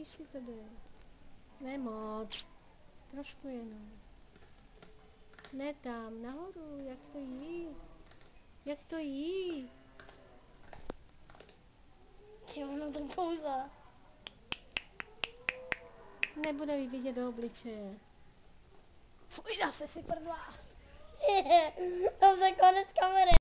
Víš si to jde. Nemoc. Trošku jenom. Ne tam, nahoru, jak to jít? Jak to jít? Ty ono to pouze. Nebude mi vidět do obličeje. Fuj, dá se si prdla. Tam se konec kamery.